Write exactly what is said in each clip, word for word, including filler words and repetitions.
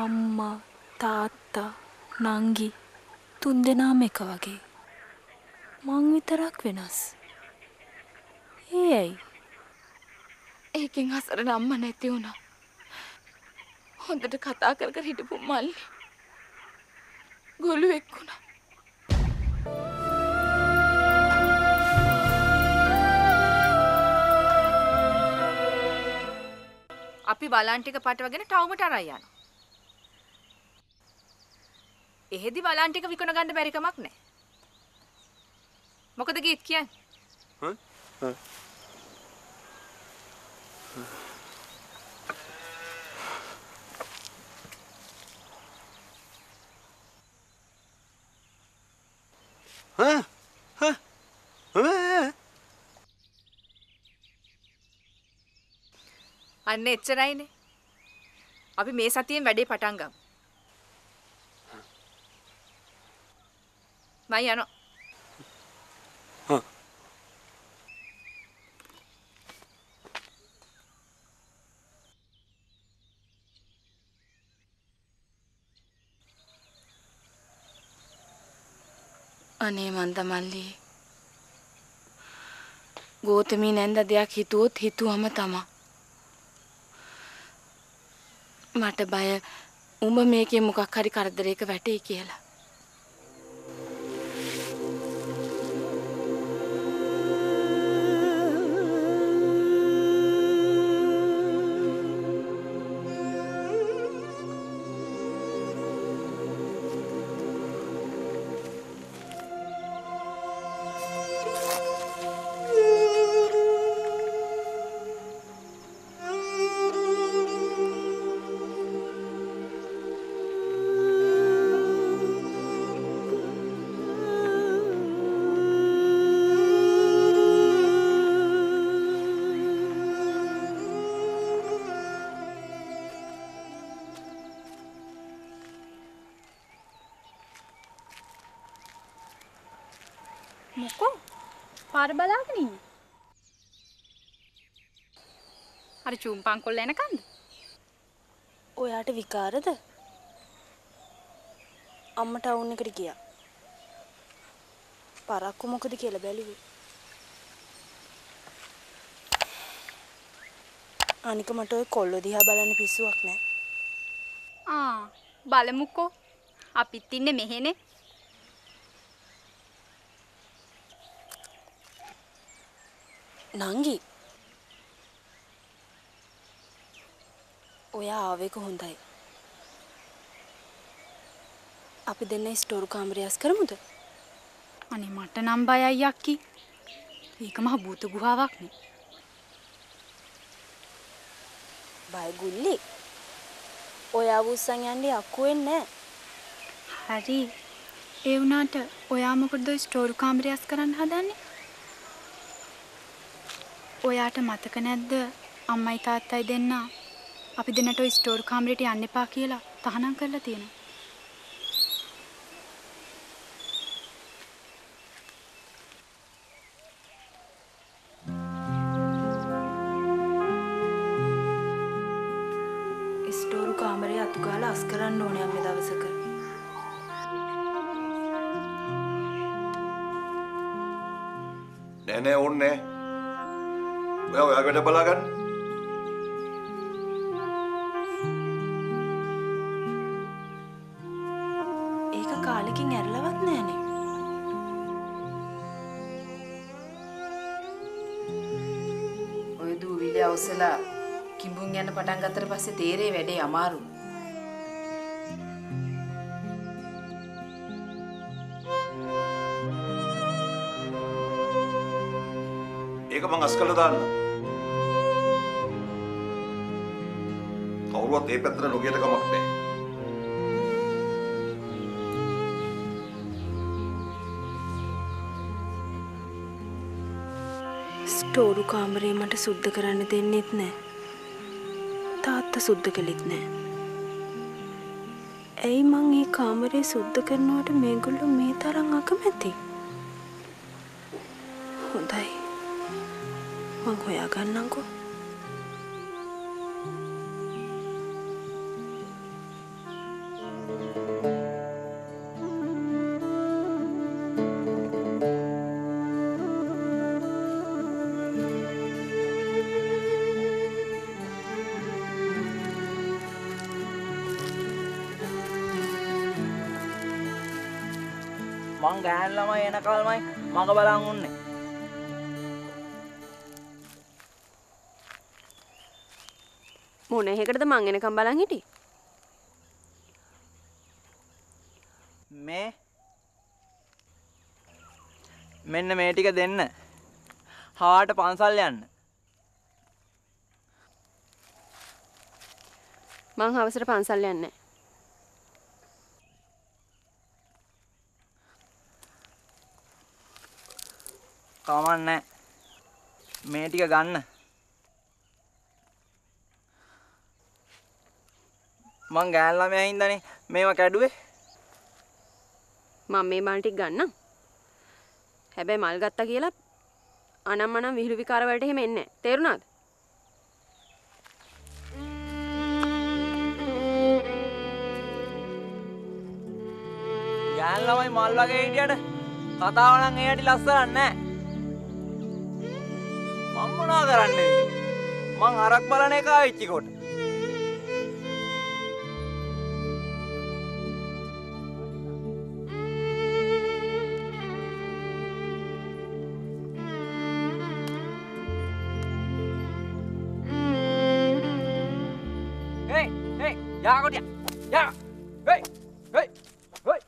ಅಮ್ಮ ತಾತ ನಂಗಿ තුන්දෙනාම එක වගේ මං විතරක් වෙනස්. ඒයි ඒකෙන් හසරණ අම්මා නැති වුණා. හොඳට කතා කර කර හිටපු මල්ලි ගොළුෙක් වුණා. අපි බලන් ටික පටවගෙන ටවුමට අරන් යනවා. එහෙදි බලන් ටික විකුණ ගන්න බැරි කමක් නැහැ. මොකද ගීත් කියන්නේ? හ්ම්. හා හා හා අන්න එච්චරයිනේ. අපි මේ සතියෙන් වැඩේ පටන් ගමු. මයි යනවා. හා අනේ මන්ද මල්ලි ගෝතමී නැන්ද දෙයක් හිතුවොත් හිතුවම තමා. මට බය උඹ මේකේ මොකක් හරි කරදරයක වැටෙයි කියලා. මොකෝ පාර බලාගෙන ඉන්නේ? අර චූම්පන් කොල්ල එනකන්ද? ඔයාට විකාරද? අම්ම ටවුන් එකට ගියා. පරක්කු මොකද කියලා බැලුවේ. අනික මට ඔය කොල්ල දිහා බලන්න පිස්සුවක් නැහැ. ආ බලමුකෝ. අපිත් ඉන්නේ මෙහෙනේ. නංගි ඔයා ආවේක හොඳයි. අපි දෙන්න ස්ටෝර් කාමරයස් කරමුද? අනේ මට නම් බයයි යක්කි. ඒක මහ භූත ගුහාවක් නේ. බය ගුල්ලි. ඔයා වුස්සන් යන්නේ අක්කුවෙන් නෑ. හරි. ඒ වුණාට ඔයා මොකටද ස්ටෝර් කාමරයස් කරන්න හදන්නේ? ඔයාට මතක නැද්ද අම්මයි තාත්තයි දෙන්න අපි දෙන්නට ඔය ස්ටෝර් කාමරේට යන්න එපා කියලා තහනම් කරලා තියෙනවා. ස්ටෝර් කාමරේ අතු ගාලා අස් කරන්න ඕනේ අම්මේ දවසක. නෑ නෑ ඕනේ. ඔයා ඔයා වැඩ බලා ගන්න. ඒක කාලෙකින් ඇරලවත් නෑනේ. ඔය දුවිලි අවසලා කිඹුන් යන පටන් ගත්තට පස්සේ තේරේ වැඩේ අමාරු. ඒක මං අස් කළා දාන්න. ඒ පැත්තට නොගියට කමක් නැහැ. ස්ටෝරු කාමරේ මට සුද්ධ කරන්න දෙන්නෙත් නැහැ. තාත්තා සුද්ධ කළෙත් නැහැ. ඇයි මං මේ කාමරේ සුද්ධ කරනකොට මේගොල්ලෝ මේ තරම් අකමැති? හොඳයි. මං හොයාගන්නම්කෝ. มองแกนละไม่นะก็ละไม่มองก็บาลังอุ่นนี่มูนเฮกระดมมังเงินคำบาลังอีทีเมย์เมนเมติกะเด่นน่ะฮาวาร์ดพันสัลยันมังฮาวาร์ดพันสัลยันเนี่ยคอมมันเนี่ยเมติกะกันน่ะมังแกนละเมียอินดานี่เมย์มาแกดูเว้มาเมย์บานติกันน่ะเฮ้ยเบย์มาลกัตตาเกล้าอานามานาวิหรุวิคาราเวทีเฮมินเน่เทอร์นาดยันลาวไอ้มาลว่าเกย์อีเดียดข้าตาวันนั้นเกย์อีดีลักษณะนั่นมังมุนากันนี่มังอารักบาลเนี่ยก็ไอ้ชิโก้ยาก็เดียยาเฮ้ยเฮ้ยเฮ้ย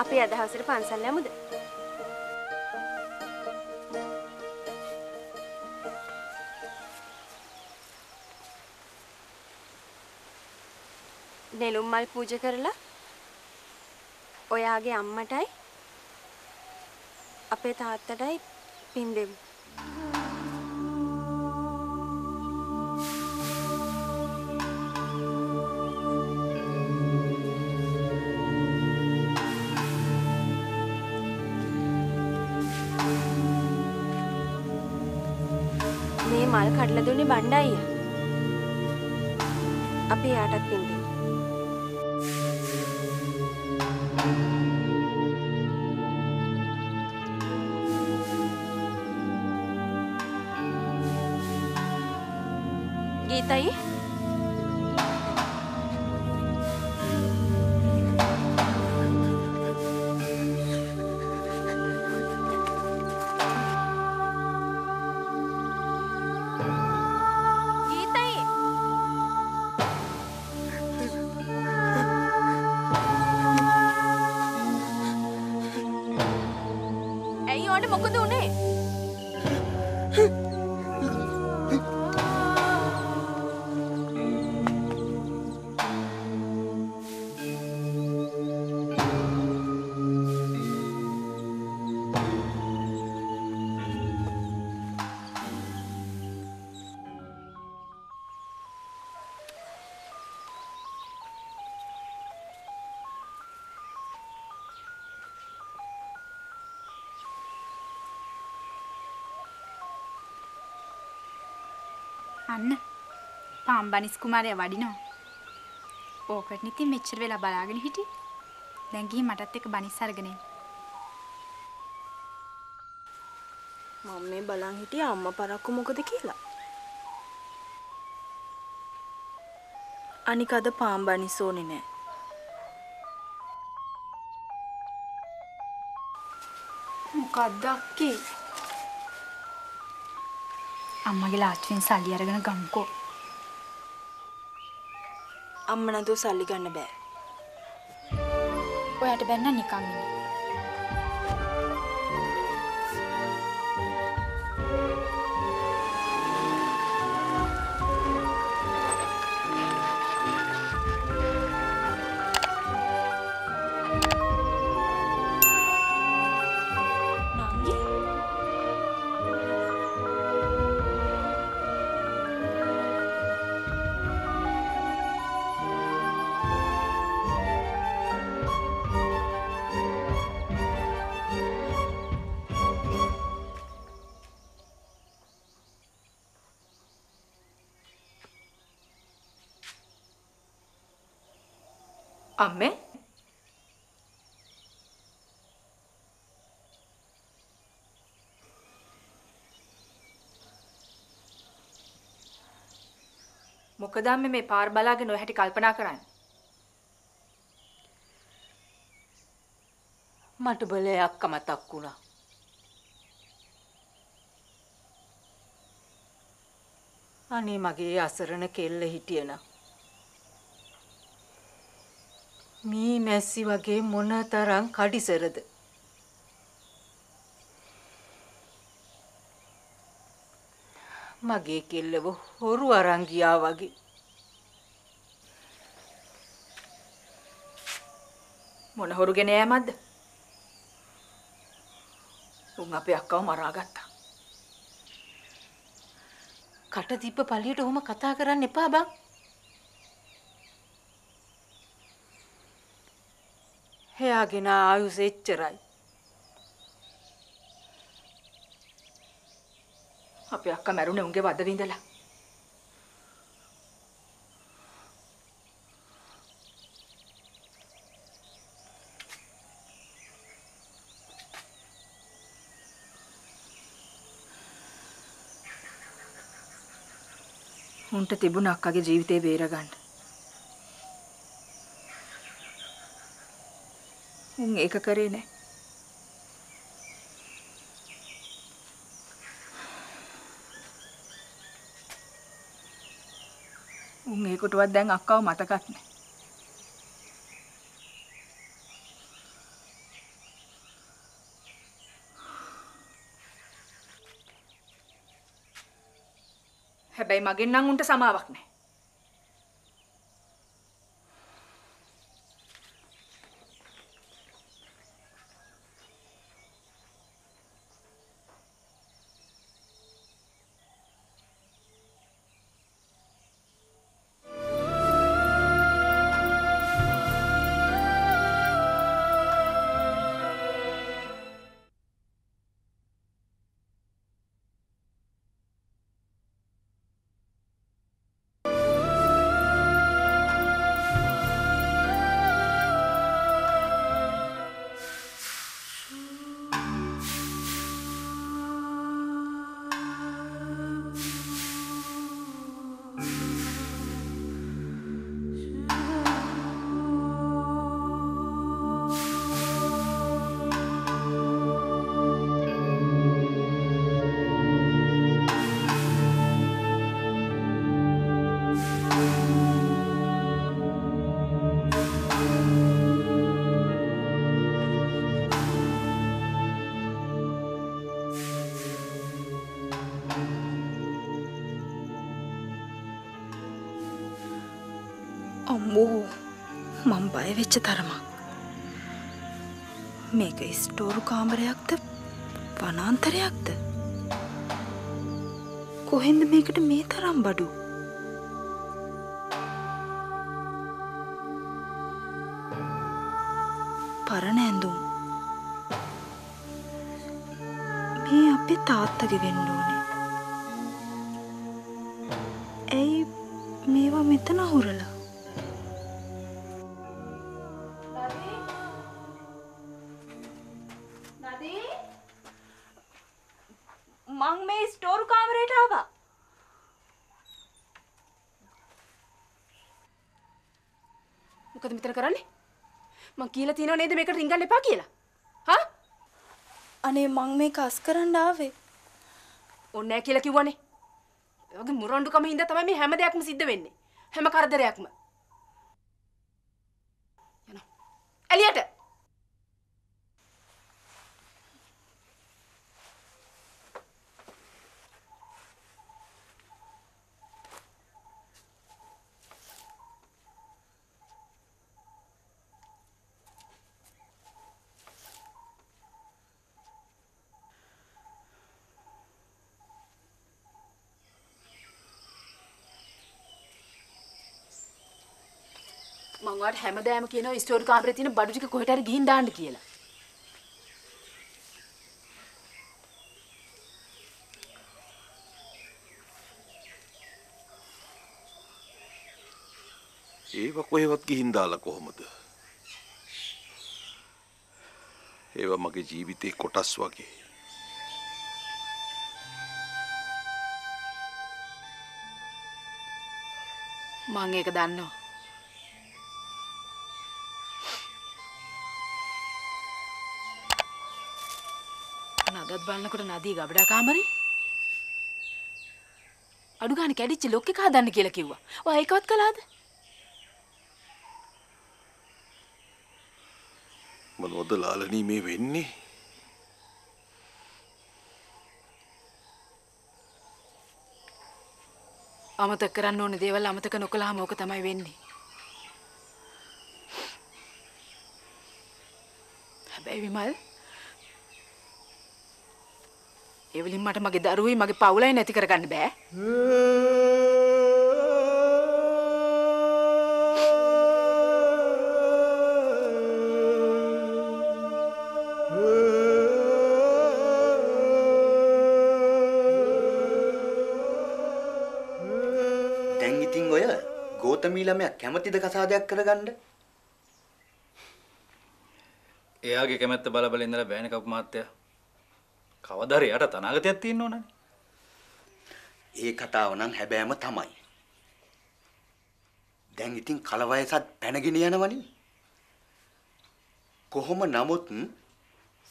අපි අද හවසට පන්සල් යමුද? නෙළුම් මල් පූජා කරලා ඔයාගේ අම්මටයි අපේ තාත්තටයි පින් දෙමු. මල් කඩලා දුන්නේ බණ්ඩ අයියා. අපි එයාටත් පින් දෙමු. ගීතයි අන්න පාම්බනිස් කුමාරයා වඩිනවා. ඕකට නිතින් මෙච්චර වෙලා බලාගෙන හිටි. දැන් ගිහින් මටත් එක බනිස් අරගෙන එන්න. මම මේ බලන් හිටියා අම්මා පරක්කු මොකද කියලා. අනික අද පාම්බනිස් ඕනේ නෑ. මොකක්ද අක්කේ? අම්මගේ ලාච්චුවෙන් සල්ලි අරගෙන ගම්කෝ. අම්ම නතු සල්ලි ගන්න බෑ. ඔයාට බැන්න නිකන් ඉන්න. නංගි Αμέ. මොකදම මේ පාර බලාගෙන ඔය හැටි කල්පනා කරන්නේ? මට බලේ අක්ක මතක් වුණා. අනේ මගේ අසරණ කෙල්ල හිටියන. මේ මැස්සි වගේ මොනතරම් කඩිසරද. මගේ කෙල්ලව හොරු අරන් ගියා වගේ. මොන හොරු ගෙන යෑමක්ද? උන් අපේ අක්කව මරාගත්තා. කට දීප පළියට ඔහොම කතා කරන්න එපා බං. එයාගෙන ආයුෂ එච්චරයි. අපේ අක්කා මැරුණේ උන්ගේ වද විඳලා. උන්ට තිබුණ අක්කගේ ජීවිතේ බේරගන්න. උන් ඒක කරේ නෑ. උන් ඒකටවත් දැන් අක්කව මතකත් නෑ. හැබැයි මගෙන් නම් උන්ට සමාවක් නැහැ. මම බය වෙච්ච තරමක්. මේක ස්ටෝරු කාමරයක්ද වනාන්තරයක්ද? කොහෙන්ද මේකට මේ තරම් බඩු? පරණ ඇඳුම්. මේ අපේ තාත්තගේ වෙන්න ඕනේ. ඇයි මේවා මෙතන හොරලා? මං කියලා තියනව නේද මේකට රිංගන්න එපා කියලා? හා? අනේ මං මේක අස් කරන්න ආවේ. ඕනේ නැහැ කියලා කිව්වනේ. ඒ වගේ මුරණ්ඩුකම හින්දා තමයි මේ හැම දෙයක්ම සිද්ධ වෙන්නේ. හැම කරදරයක්ම. යනවා. එළියට. මං හැමදාම කියනවා ස්ටෝර් කාමරේ තියෙන බඩු ටික කොහෙට හරි ගිහින් දාන්න කියලා. ඒවා කොහෙවත් ගිහින් දාලා කොහොමද? ඒවා මගේ ජීවිතේ කොටස් වගේ. මං ඒක දන්නවා. නදත් බලනකොට නදී ගබඩා කාමරේ අඩු ගානේ කැඩිච්ච ලොක් එක හදන්න කියලා කිව්වා. ඔයා ඒකවත් කළාද? මොනවද ලාලනී මේ වෙන්නේ? අමතක කරන්න ඕනේ දේවල් අමතක නොකළාම ඕක තමයි වෙන්නේ. හැබැයි විමල් ඒ වලින් මට මගේ දරුවයි මගේ පවුලයි නැති කරගන්න බෑ. දැන් ඉතින් ඔය ගෝතමී ළමයා කැමතිද කසාදයක් කරගන්න? එයාගේ කැමැත්ත බල බල ඉඳලා බෑනේ කපු මාත්‍යා. කවදාරි යට තනාගතයක් තියෙන්න ඕනනේ. ඒ කතාව නම් හැබෑම තමයි. දැන් ඉතින් කලවයසත් පැනගෙන යනවනේ. කොහොම නමුත්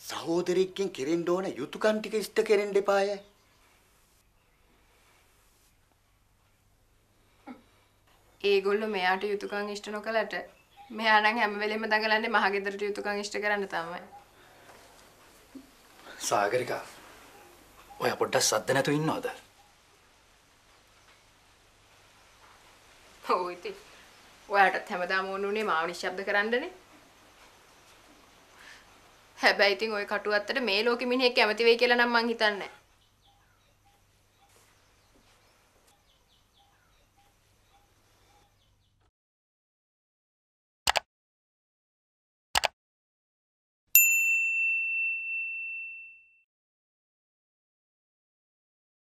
සහෝදරෙක්ගෙන් කෙරෙන්න ඕන යුතුයකම් ටික ඉෂ්ට කෙරෙන්න එපාය. ඒගොල්ලෝ මෙයාට යුතුයකම් ඉෂ්ට නොකලට මෙයා නම් හැම වෙලෙම දඟලන්නේ මහගෙදරට යුතුයකම් ඉෂ්ට කරන්න තමයි. සාගරිකා ඔය පොඩ්ඩක් සද්ද නැතුව ඉන්නවද? ඔව් ඉතින් ඔයාටත් හැමදාම ඕනුනේ මාව නිශ්ශබ්ද කරන්නනේ. හැබැයි ඉතින් ඔය කටුවත්තට මේ ලෝකෙ මිනිහෙක් කැමති වෙයි කියලා නම් මං හිතන්නේ නැහැ.